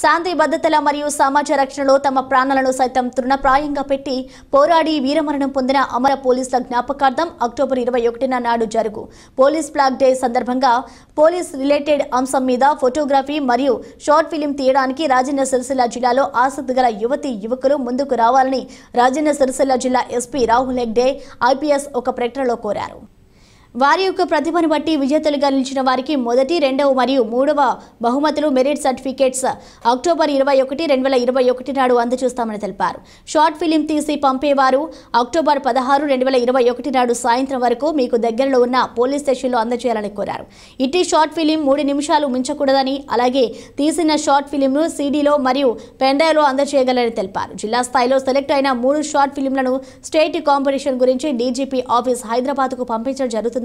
శాంతి భద్రతల మరియు సమాజ రక్షణలో తమ ప్రాణాలను సైతం తృణప్రాయంగా పెట్టి పోరాడి వీరమరణం పొందిన అమర పోలీసుల జ్ఞాపకార్థం అక్టోబర్ 21న నాడు జరుగు పోలీస్ ఫ్లాగ్ డే సందర్భంగా పోలీస్ రిలేటెడ్ అంశం మీద ఫోటోగ్రఫీ మరియు షార్ట్ ఫిల్మ్ తీయడానికి రాజన్న సిరిసిల్ల జిల్లాలో ఆసక్తిగల యువతి యువకులు ముందుకు రావాలని రాజన్న సిరిసిల్ల జిల్లా ఎస్పీ రాహుల్ హెగ్డే ఐపీఎస్ ఒక ప్రకటనలో కోరారు. వారి యొక్క ప్రతిభను బట్టి విజేతలుగా నిలిచిన వారికి మొదటి రెండవ మరియు మూడవ బహుమతులు మెరిట్ సర్టిఫికేట్స్ అక్టోబర్ 21, 2021 నాడు అందజేస్తామని తెలిపారు. షార్ట్ ఫిలిం తీసి పంపేవారు అక్టోబర్ 16, 2021 నాడు సాయంత్రం వరకు మీకు దగ్గరలో ఉన్న పోలీస్ స్టేషన్లో అందజేయాలని కోరారు. ఇట్టి షార్ట్ ఫిలిం 3 నిమిషాలు మించకూడదని అలాగే తీసిన షార్ట్ ఫిలింను సీడీలో మరియు పెన్డ్రైవ్లో అందజేయగలని తెలిపారు. జిల్లా స్థాయిలో సెలెక్ట్ అయిన 3 షార్ట్ ఫిలింలను స్టేట్ కాంపిటీషన్ గురించి డీజీపీ ఆఫీస్ హైదరాబాద్కు పంపించడం జరుగుతుంది.